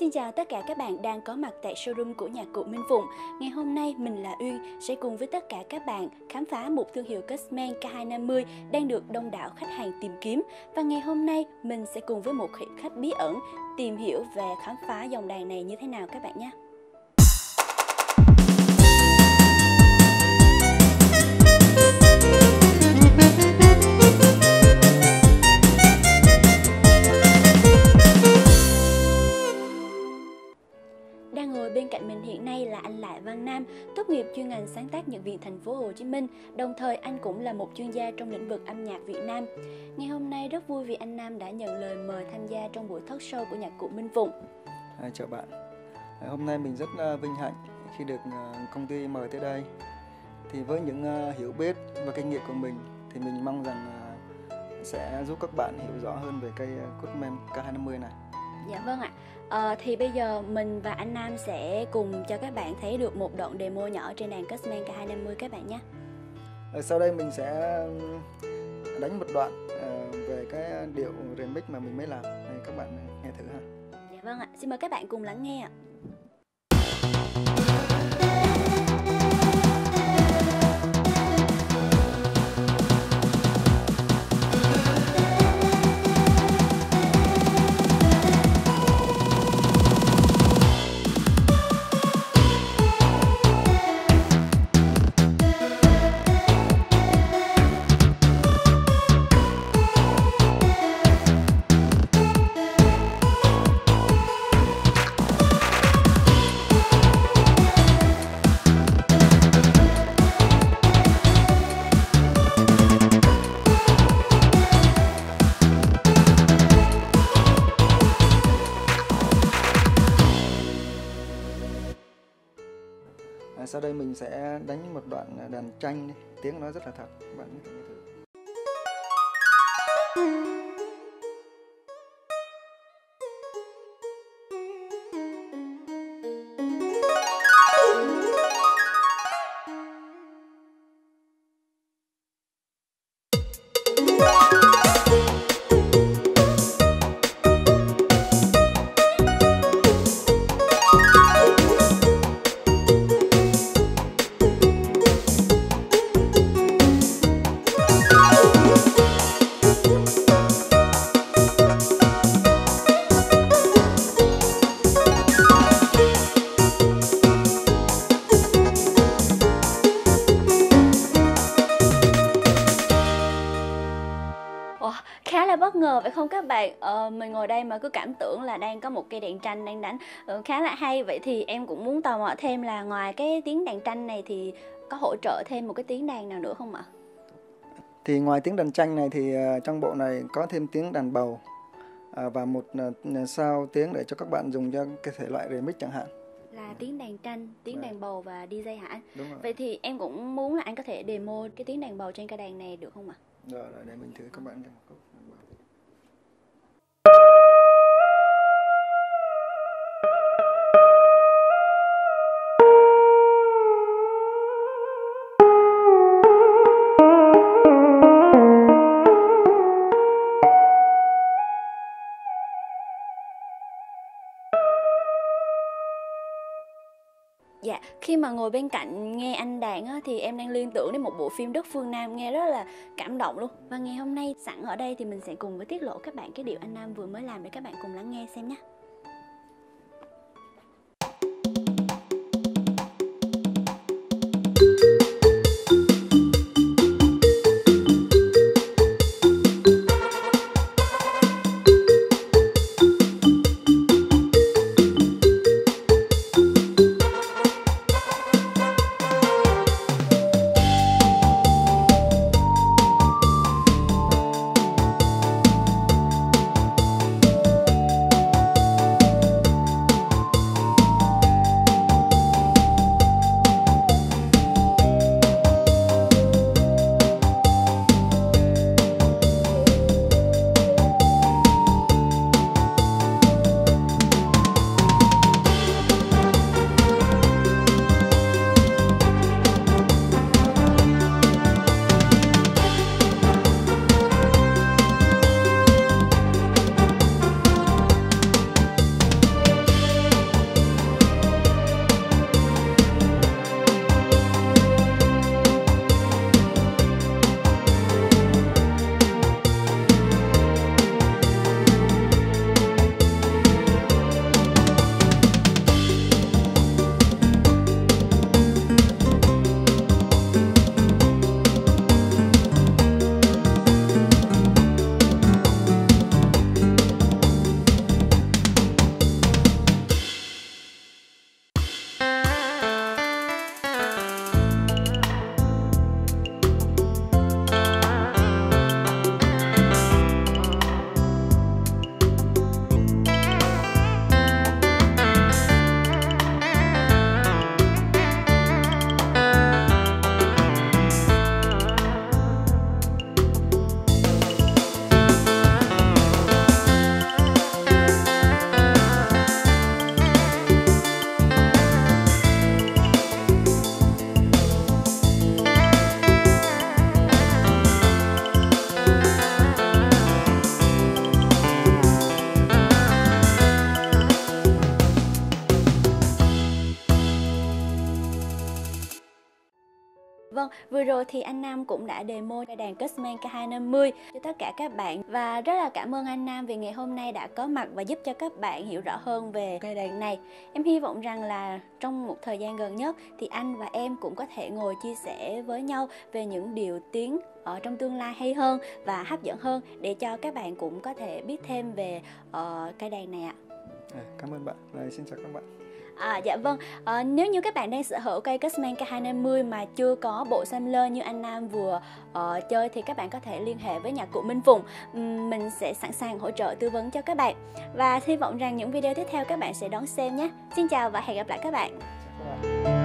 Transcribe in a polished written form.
Xin chào tất cả các bạn đang có mặt tại showroom của nhạc cụ Minh Phụng. Ngày hôm nay mình là Uyên sẽ cùng với tất cả các bạn khám phá một thương hiệu Kurtzman K250 đang được đông đảo khách hàng tìm kiếm. Và ngày hôm nay mình sẽ cùng với một khách bí ẩn tìm hiểu về khám phá dòng đàn này như thế nào các bạn nhé. Bên cạnh mình hiện nay là anh Lại Văn Nam, tốt nghiệp chuyên ngành sáng tác nhạc viện thành phố Hồ Chí Minh. Đồng thời anh cũng là một chuyên gia trong lĩnh vực âm nhạc Việt Nam. Ngày hôm nay rất vui vì anh Nam đã nhận lời mời tham gia trong buổi talk show của nhạc cụ Minh Phụng. Chào bạn. Hôm nay mình rất vinh hạnh khi được công ty mời tới đây. Thì với những hiểu biết và kinh nghiệm của mình thì mình mong rằng sẽ giúp các bạn hiểu rõ hơn về cây Kurtzman K250 này. Dạ vâng ạ. Thì bây giờ mình và anh Nam sẽ cùng cho các bạn thấy được một đoạn demo nhỏ trên đàn Kurtzman K250 các bạn nhé. Sau đây mình sẽ đánh một đoạn về cái điệu remix mà mình mới làm. Các bạn nghe thử ha. Dạ vâng ạ. Xin mời các bạn cùng lắng nghe ạ. Sau đây mình sẽ đánh một đoạn đàn tranh, tiếng nó rất là thật, bạn có thể nghe thử. Khá là bất ngờ phải không các bạn? Mình ngồi đây mà cứ cảm tưởng là đang có một cây đàn tranh đang đánh. Khá là hay. Vậy thì em cũng muốn tò mò thêm là ngoài cái tiếng đàn tranh này thì có hỗ trợ thêm một cái tiếng đàn nào nữa không ạ? Thì ngoài tiếng đàn tranh này thì trong bộ này có thêm tiếng đàn bầu và một sao tiếng để cho các bạn dùng cho cái thể loại remix chẳng hạn. Là tiếng đàn tranh, tiếng đàn bầu và DJ hả? Đúng rồi. Vậy thì em cũng muốn là anh có thể demo cái tiếng đàn bầu trên cây đàn này được không ạ? Rồi, để mình thử các bạn nghe. Dạ, khi mà ngồi bên cạnh nghe anh đàn á, thì em đang liên tưởng đến một bộ phim Đất Phương Nam, nghe rất là cảm động luôn. Và ngày hôm nay sẵn ở đây thì mình sẽ cùng với tiết lộ các bạn cái điều anh Nam vừa mới làm để các bạn cùng lắng nghe xem nhé. Vừa rồi thì anh Nam cũng đã demo cây đàn Kurtzman K250 cho tất cả các bạn. Và rất là cảm ơn anh Nam vì ngày hôm nay đã có mặt và giúp cho các bạn hiểu rõ hơn về cây đàn này. Em hy vọng rằng là trong một thời gian gần nhất thì anh và em cũng có thể ngồi chia sẻ với nhau về những điều tiếng ở trong tương lai hay hơn và hấp dẫn hơn, để cho các bạn cũng có thể biết thêm về cây đàn này ạ. Cảm ơn bạn. Xin chào các bạn. Dạ vâng, nếu như các bạn đang sở hữu cây Kurtzman K250 mà chưa có bộ sampler như anh Nam vừa chơi thì các bạn có thể liên hệ với nhạc cụ Minh Phụng. Mình sẽ sẵn sàng hỗ trợ tư vấn cho các bạn. Và hy vọng rằng những video tiếp theo các bạn sẽ đón xem nhé. Xin chào và hẹn gặp lại các bạn.